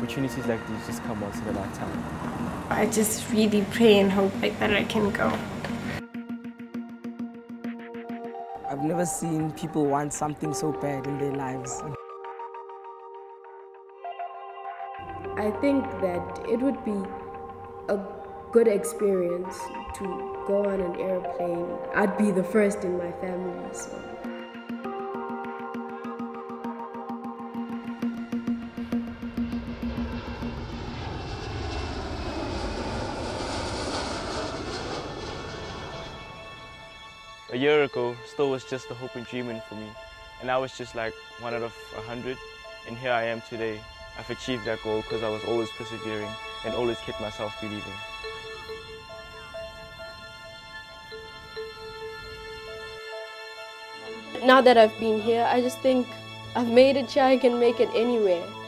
opportunities like these just come once in a lifetime. I just really pray and hope that I can go. I've never seen people want something so bad in their lives. I think that it would be a good experience to go on an airplane. I'd be the first in my family, so. A year ago, Stowe was just a hope and dreaming for me, and I was just like 1 out of 100, and here I am today. I've achieved that goal because I was always persevering and always kept myself believing. Now that I've been here, I just think I've made it, I can make it anywhere.